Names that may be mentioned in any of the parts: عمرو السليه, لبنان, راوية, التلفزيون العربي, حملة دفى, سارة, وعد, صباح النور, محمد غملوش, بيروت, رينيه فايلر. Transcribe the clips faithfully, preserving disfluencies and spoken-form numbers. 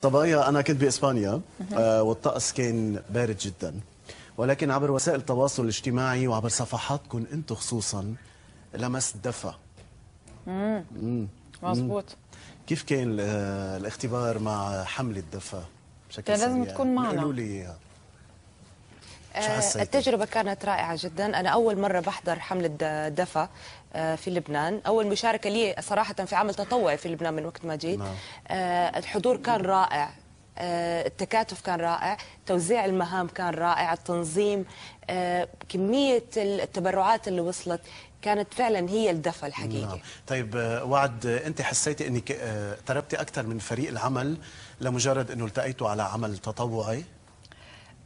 طبيعية أنا كنت بإسبانيا آه والطقس كان بارد جدا، ولكن عبر وسائل التواصل الاجتماعي وعبر صفحاتكم أنتم خصوصا لمست دفى. امم مظبوط. كيف كان آه الاختبار مع حملة دفى بشكل سريع؟ لازم تكون معنا، قولوا لي إياها. التجربة كانت رائعة جدا. أنا أول مرة بحضر حملة دفى في لبنان، أول مشاركة لي صراحة في عمل تطوعي في لبنان من وقت ما جيت. الحضور كان رائع، التكاتف كان رائع، توزيع المهام كان رائع، التنظيم، كمية التبرعات اللي وصلت كانت فعلا هي الدفى الحقيقي. نعم. طيب وعد، أنت حسيتي أنك اقتربتي أكثر من فريق العمل لمجرد أنه التقيتوا على عمل تطوعي؟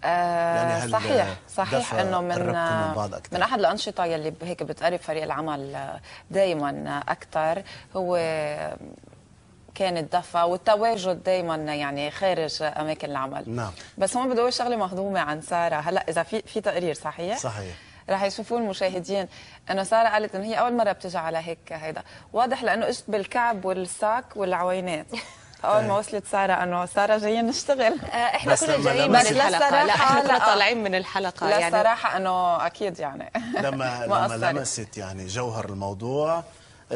يعني صحيح صحيح انه من من, من احد الانشطه يلي هيك بتقرب فريق العمل دائما اكثر هو كان الدفى والتواجد دائما يعني خارج اماكن العمل. نعم. بس هون بدي اقول شغله مهضومه عن ساره. هلا اذا في في تقرير صحيح صحيح رح يشوفوا المشاهدين انه ساره قالت انه هي اول مره بتجي على هيك هيدا، واضح لانه اجت بالكعب والساك والعوينات. أول ما وصلت سارة أنه سارة جايين نشتغل. إحنا كنا جايين من الحلقة، لا إحنا كنا طالعين من الحلقة يعني. لا صراحة أنه أكيد يعني لما لما لمست يعني جوهر الموضوع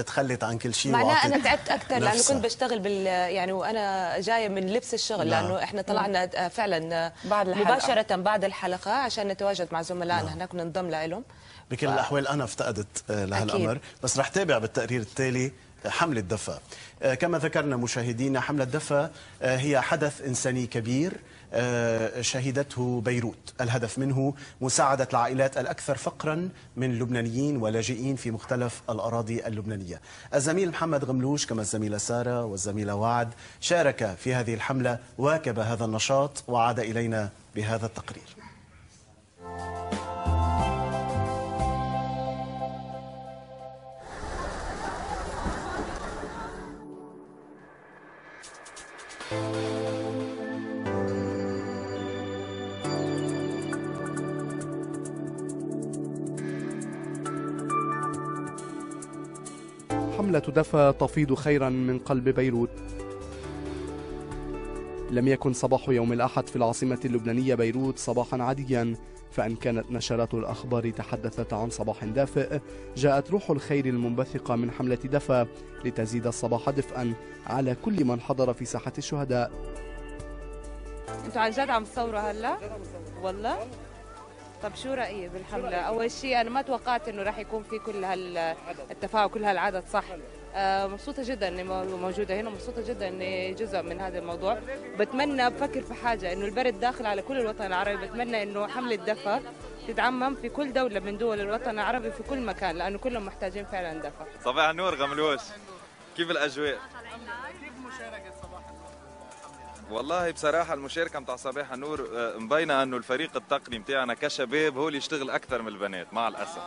تخلت عن كل شيء. معناها انا تعبت اكثر لانه كنت بشتغل بال يعني وانا جايه من لبس الشغل. لا. لانه احنا طلعنا فعلا بعد مباشره بعد الحلقه عشان نتواجد مع زملائنا هناك وننضم لهم. بكل ف... الاحوال انا افتقدت لهالامر، بس رح تابع بالتقرير التالي حملة دفى. كما ذكرنا مشاهدينا، حملة دفى هي حدث إنساني كبير شهدته بيروت، الهدف منه مساعدة العائلات الأكثر فقرا من لبنانيين ولاجئين في مختلف الأراضي اللبنانية. الزميل محمد غملوش كما الزميلة سارة والزميلة وعد شارك في هذه الحملة، واكب هذا النشاط وعاد إلينا بهذا التقرير. حملة دفى تفيض خيرا من قلب بيروت. لم يكن صباح يوم الأحد في العاصمة اللبنانية بيروت صباحا عاديا، فإن كانت نشرات الأخبار تحدثت عن صباح دافئ، جاءت روح الخير المنبثقة من حملة دفى لتزيد الصباح دفئا على كل من حضر في ساحة الشهداء. أنتوا عن جد عم تصوروا هلا؟ والله؟ طب شو رأيي بالحملة؟ أول شيء أنا ما توقعت إنه راح يكون في كل هالتفاعل كل هالعدد، صح؟ آه مبسوطة جدا إني موجودة هنا، ومبسوطة جدا إني جزء من هذا الموضوع. بتمنى بفكر في حاجة إنه البرد داخل على كل الوطن العربي، بتمنى إنه حملة دفى تتعمم في كل دولة من دول الوطن العربي في كل مكان، لأنه كلهم محتاجين فعلا دفى. صباح النور غملوش، كيف الأجواء؟ كيف مشاركة صباح النور؟ والله بصراحة المشاركة متاع صباح النور مبينة إنه الفريق التقني متاعنا كشباب هو اللي يشتغل أكثر من البنات مع الأسف.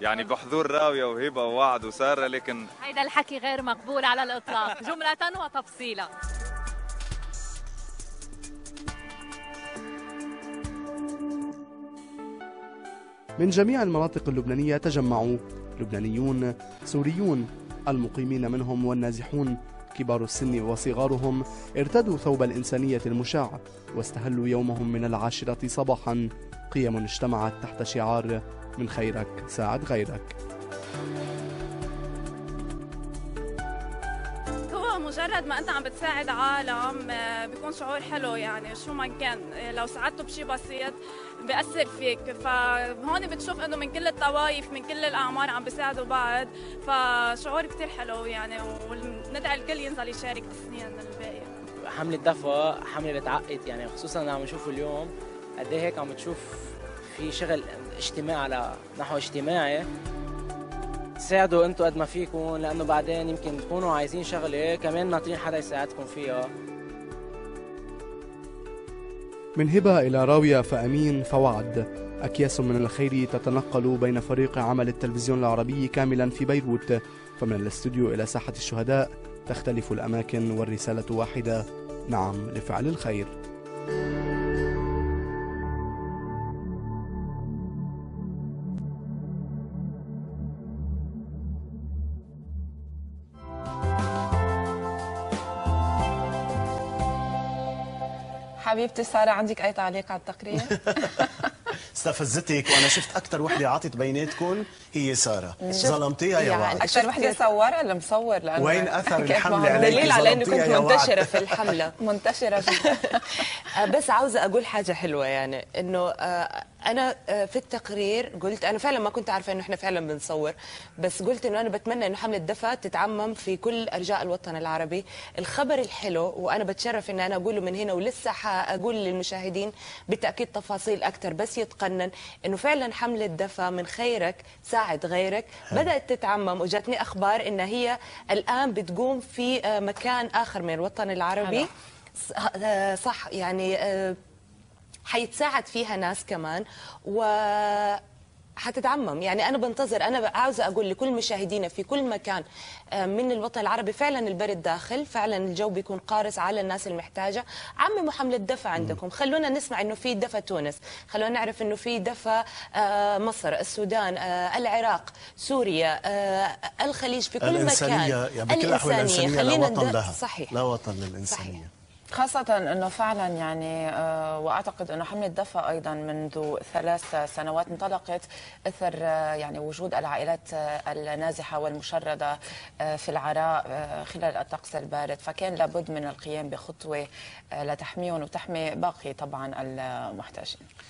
يعني بحضور راوية وهبة ووعد وسارة، لكن هيدا الحكي غير مقبول على الإطلاق جملة وتفصيلا. من جميع المناطق اللبنانية تجمعوا لبنانيون، سوريون، المقيمين منهم والنازحون، كبار السن وصغارهم، ارتدوا ثوب الإنسانية المشع واستهلوا يومهم من العاشرة صباحا. قيم اجتمعت تحت شعار من خيرك ساعد غيرك. هو مجرد ما أنت عم بتساعد عالم بيكون شعور حلو، يعني شو ما كان لو ساعدته بشي بسيط بيأثر فيك. فهون بتشوف إنه من كل الطوائف من كل الأعمار عم بيساعدوا بعض، فشعور كتير حلو يعني، وندعي الكل ينزل يشارك بالسنين الباقية. حملة دفى حملة بتعقد يعني، خصوصا عم نشوفه اليوم قد إيه هيك عم بتشوف في شغل اجتماعي على نحو اجتماعي. تساعدوا انتوا قد ما فيكم، لانه بعدين يمكن تكونوا عايزين شغله كمان ناطرين حدا يساعدكم فيها. من هبة الى راوية فامين فوعد، اكياس من الخير تتنقل بين فريق عمل التلفزيون العربي كاملا في بيروت، فمن الاستوديو الى ساحة الشهداء تختلف الاماكن والرسالة واحدة، نعم لفعل الخير. حبيبتي سارة، عندك أي تعليق على التقرير؟ استفزتك وأنا شفت أكثر وحدة عطت بيناتكم هي سارة، ظلمتيها يا وعد. أكثر وحدة صورها المصور، لأنه وين أثر الحملة عليك؟ دليل على إنه كنت منتشرة في الحملة. منتشرة جدا. بس عاوزة أقول حاجة حلوة، يعني إنه أنا في التقرير قلت أنا فعلا ما كنت عارفة إنه إحنا فعلا بنصور، بس قلت إنه أنا بتمنى إنه حملة دفا تتعمم في كل أرجاء الوطن العربي. الخبر الحلو وأنا بتشرف إن أنا أقوله من هنا، ولسه حأقول للمشاهدين بالتأكيد تفاصيل أكثر، بس يتقنن إنه فعلا حملة دفا من خيرك ساعد غيرك بدأت تتعمم، وجاتني أخبار إن هي الآن بتقوم في مكان آخر من الوطن العربي. صح، يعني حيتساعد فيها ناس كمان و حتتعمم. يعني أنا بنتظر، أنا عاوزة أقول لكل مشاهدينا في كل مكان من الوطن العربي، فعلا البرد داخل، فعلا الجو بيكون قارس على الناس المحتاجة. عمموا حملة دفا عندكم، خلونا نسمع إنه في دفا تونس، خلونا نعرف إنه في دفا مصر، السودان، العراق، سوريا، الخليج، في كل مكان. يعني بكل الأحوال الإنسانية لا وطن لها، صحيح، لا وطن للإنسانية، صحيح. خاصة أنه فعلا يعني آه وأعتقد أنه حملة دفا أيضا منذ ثلاث سنوات انطلقت أثر آه يعني وجود العائلات آه النازحة والمشردة آه في العراء آه خلال الطقس البارد، فكان لابد من القيام بخطوة آه لتحميهم وتحمي باقي طبعا المحتاجين.